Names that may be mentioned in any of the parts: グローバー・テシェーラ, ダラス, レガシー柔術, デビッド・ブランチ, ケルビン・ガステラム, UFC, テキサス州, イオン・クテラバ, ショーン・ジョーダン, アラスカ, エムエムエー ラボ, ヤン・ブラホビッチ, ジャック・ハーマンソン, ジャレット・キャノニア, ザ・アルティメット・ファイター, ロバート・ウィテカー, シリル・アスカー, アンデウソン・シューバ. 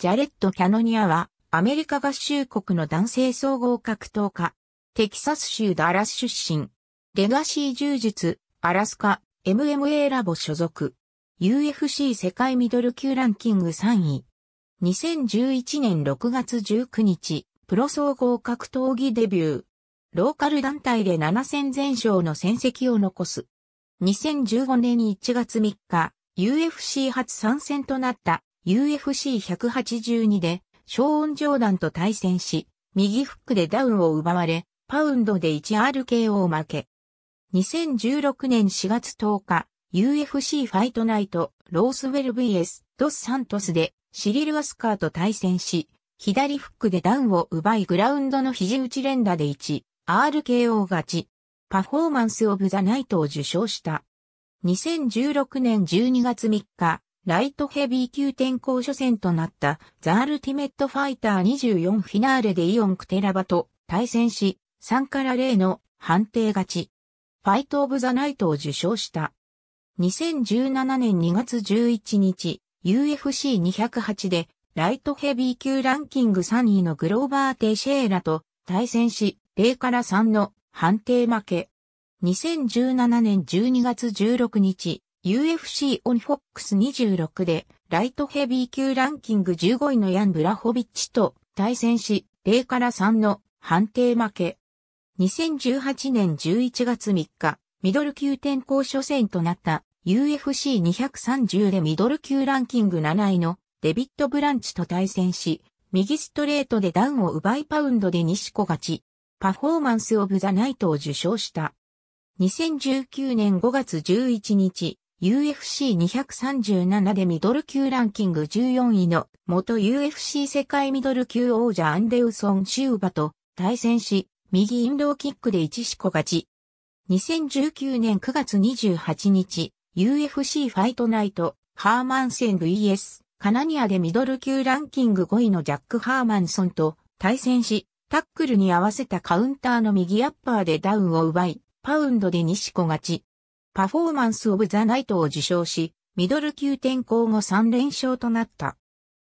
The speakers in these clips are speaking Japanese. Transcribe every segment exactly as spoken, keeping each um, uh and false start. ジャレット・キャノニアは、アメリカ合衆国の男性総合格闘家。テキサス州ダラス出身。レガシー柔術、アラスカ、エムエムエー ラボ所属。ユーエフシー 世界ミドル級ランキングさんい。にせんじゅういちねんろくがつじゅうくにち、プロ総合格闘技デビュー。ローカル団体でなな戦全勝の戦績を残す。にせんじゅうごねんいちがつみっか、ユーエフシー 初参戦となった ユーエフシーひゃくはちじゅうに で、ショーン・ジョーダンと対戦し、右フックでダウンを奪われ、パウンドで ワンアールケーオー を負け。にせんじゅうろくねんしがつとおか、ユーエフシー ファイトナイト、ロースウェル ブイエス ドスサントスで、シリル・アスカーと対戦し、左フックでダウンを奪いグラウンドの肘打ち連打で ワンアールケーオー 勝ち、パフォーマンス・オブ・ザ・ナイトを受賞した。にせんじゅうろくねんじゅうにがつみっか、ライトヘビー級転向初戦となったザ・アルティメット・ファイターにじゅうよんフィナーレでイオン・クテラバと対戦し、さんたいゼロの判定勝ち。ファイト・オブ・ザ・ナイトを受賞した。にせんじゅうななねんにがつじゅういちにち、ユーエフシーにひゃくはち でライトヘビー級ランキングさんいのグローバー・テシェーラと対戦し、ゼロたいさんの判定負け。にせんじゅうななねんじゅうにがつじゅうろくにち、ユーエフシー on FOX にじゅうろくで、ライトヘビー級ランキングじゅうごいのヤン・ブラホビッチと対戦し、ゼロたいさんの判定負け。にせんじゅうはちねんじゅういちがつみっか、ミドル級転向初戦となった ユーエフシーにひゃくさんじゅう でミドル級ランキングなないのデビッド・ブランチと対戦し、右ストレートでダウンを奪いパウンドで西子勝ち、パフォーマンス・オブ・ザ・ナイトを受賞した。にせんじゅうきゅうねんごがつじゅういちにち、ユーエフシーにひゃくさんじゅうなな でミドル級ランキングじゅうよんいの元 ユーエフシー 世界ミドル級王者アンデウソン・シューバと対戦し、右インローキックで一四股勝ち。にせんじゅうきゅうねんくがつにじゅうはちにち、ユーエフシー ファイトナイト、ハーマンセン ブイエス カナニアでミドル級ランキングごいのジャック・ハーマンソンと対戦し、タックルに合わせたカウンターの右アッパーでダウンを奪い、パウンドで西子勝ち。パフォーマンス・オブ・ザ・ナイトを受賞し、ミドル級転向後さん連勝となった。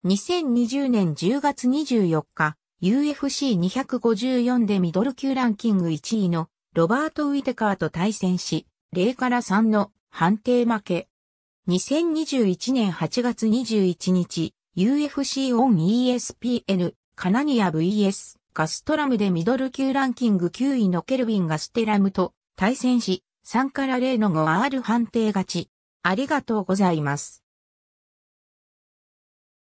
にせんにじゅうねんじゅうがつにじゅうよっか、ユーエフシーにひゃくごじゅうよん でミドル級ランキングいちいのロバート・ウィテカーと対戦し、ゼロたいさんの判定負け。にせんにじゅういちねんはちがつにじゅういちにち、ユーエフシー on イーエスピーエヌ カナニア ブイエス ガストラムでミドル級ランキングきゅういのケルビン・ガステラムと対戦し、さんたいゼロの ファイブアール 判定勝ち。ありがとうございます。